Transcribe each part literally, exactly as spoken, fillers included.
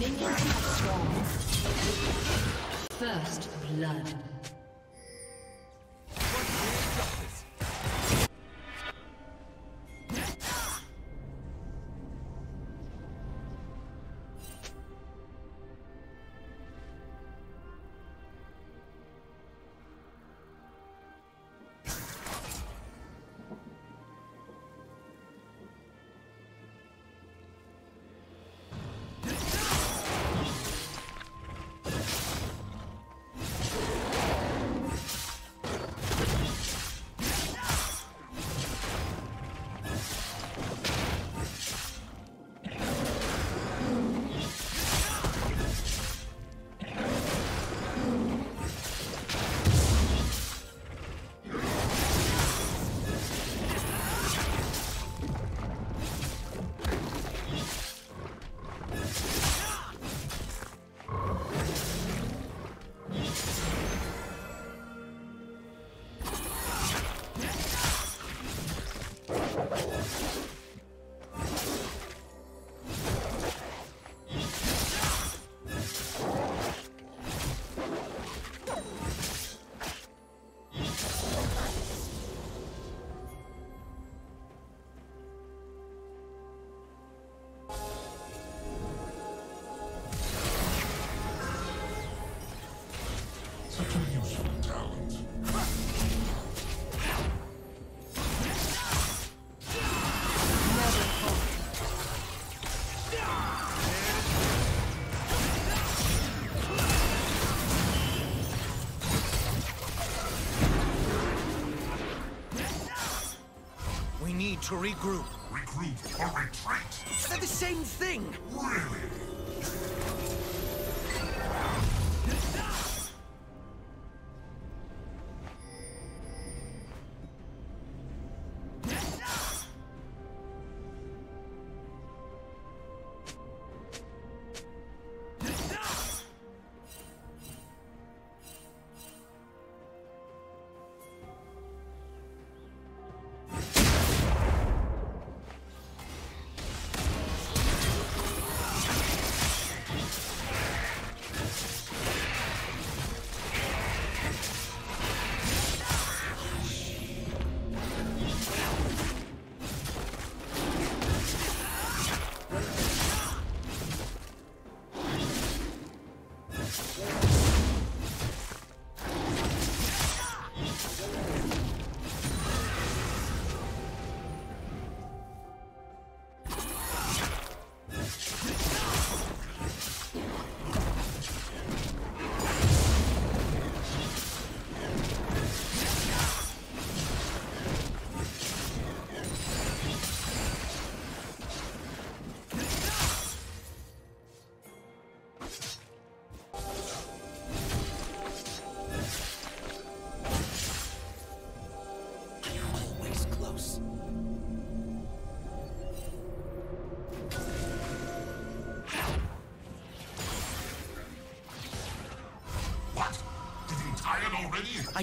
Minions have spawned. First blood. To regroup. Regroup or retreat? They're the same thing! Really? I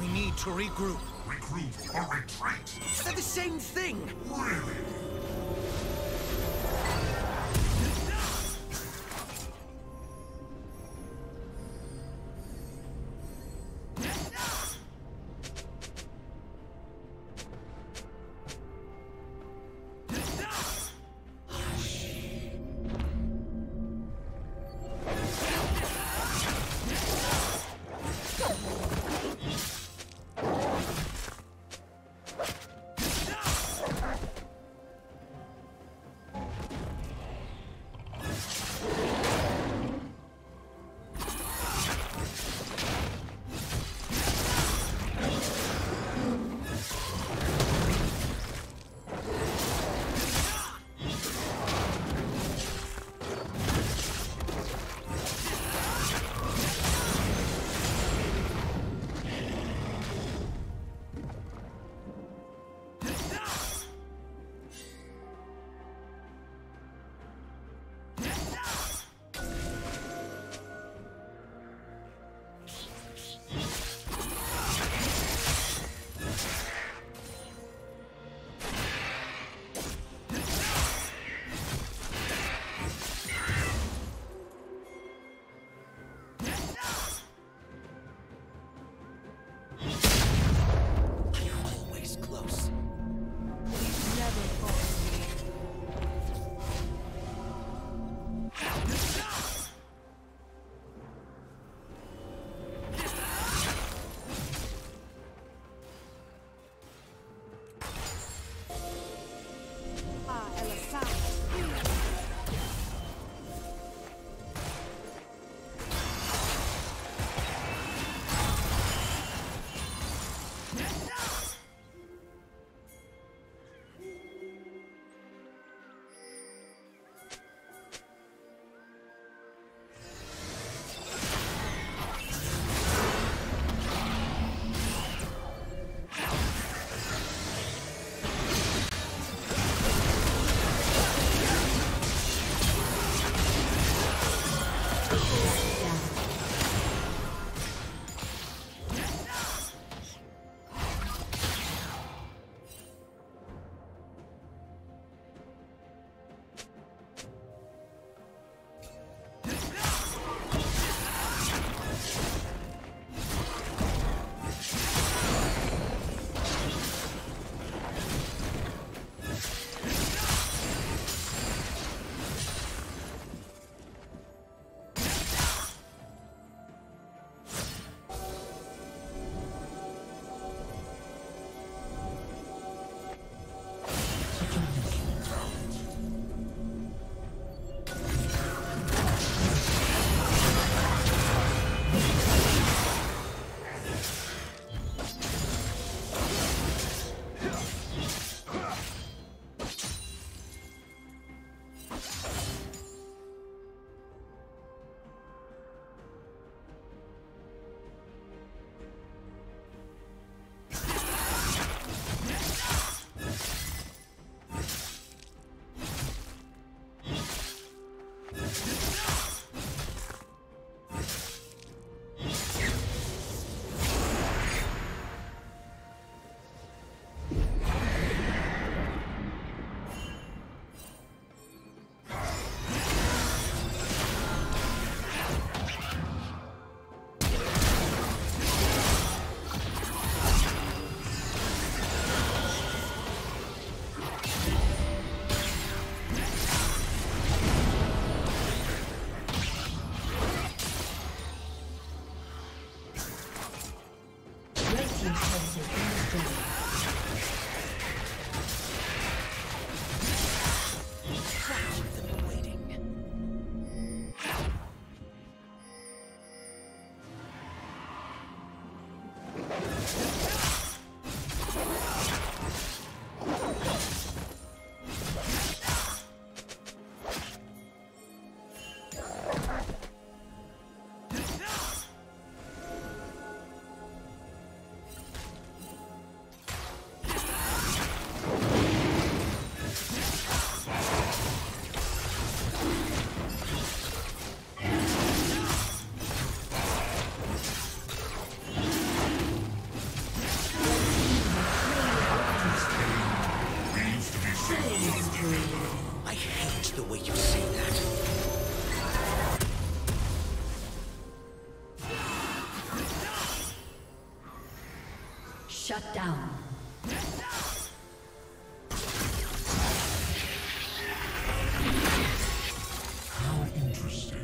We need to regroup. Regroup or retreat? They're the same thing. Really? Shut down. How interesting.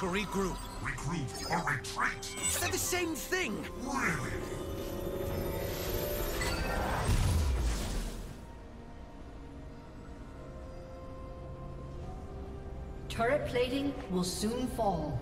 To regroup. Regroup or retreat? They're the same thing! Really? Turret plating will soon fall.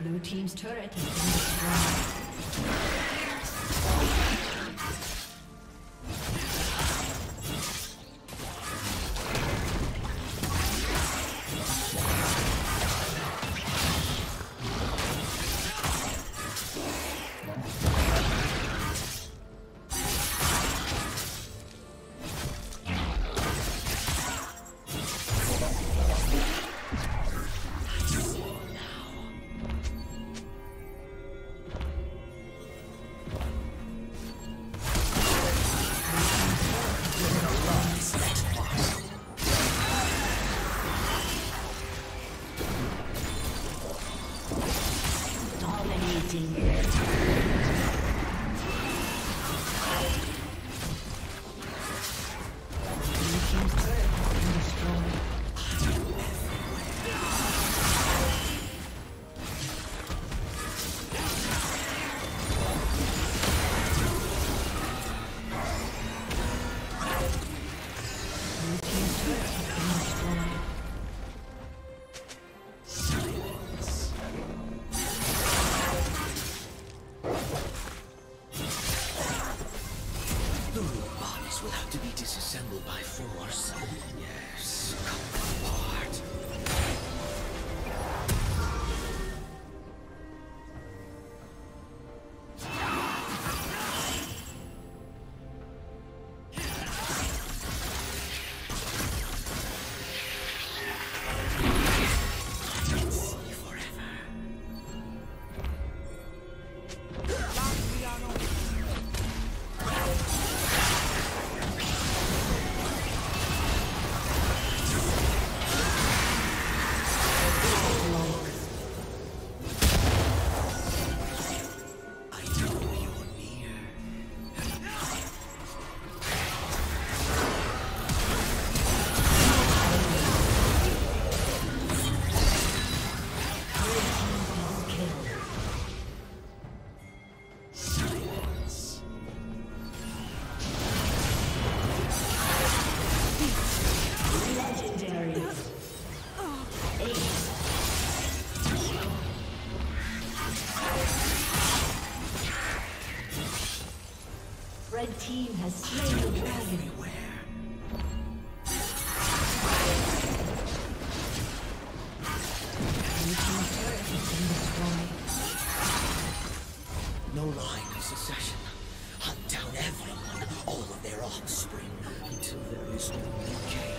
Blue team's turret has been destroyed. Red team has slain the dragon. No line of succession. Hunt down everyone, all of their offspring, until there is no new game.